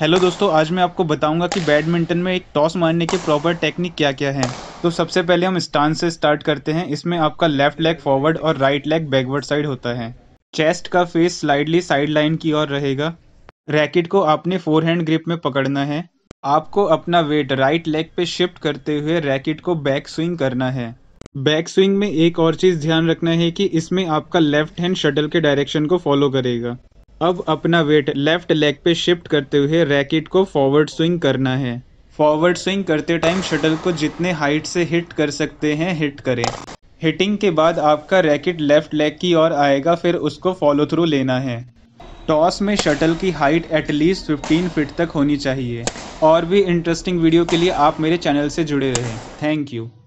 Hello दोस्तों, आज मैं आपको बताऊंगा कि बैडमिंटन में एक टॉस मारने के प्रॉपर टेक्निक क्या क्या है। तो सबसे पहले हम स्टांस से स्टार्ट करते हैं। इसमें आपका लेफ्ट लेग फॉरवर्ड और राइट लेग बैकवर्ड साइड होता है। चेस्ट का फेस स्लाइडली साइड लाइन की ओर रहेगा। रैकेट को आपने फोरहैंड ग्रिप में पकड़ना है। आपको अपना वेट राइट लेग पे शिफ्ट करते हुए रैकेट को बैक स्विंग करना है। बैक स्विंग में एक और चीज़ ध्यान रखना है कि इसमें आपका लेफ्ट हैंड शटल के डायरेक्शन को फॉलो करेगा। अब अपना वेट लेफ्ट लेग पे शिफ्ट करते हुए रैकेट को फॉरवर्ड स्विंग करना है। फॉरवर्ड स्विंग करते टाइम शटल को जितने हाइट से हिट कर सकते हैं हिट करें। हिटिंग के बाद आपका रैकेट लेफ्ट लेग की ओर आएगा, फिर उसको फॉलो थ्रू लेना है। टॉस में शटल की हाइट एटलीस्ट 15 फीट तक होनी चाहिए। और भी इंटरेस्टिंग वीडियो के लिए आप मेरे चैनल से जुड़े रहें। Thank you.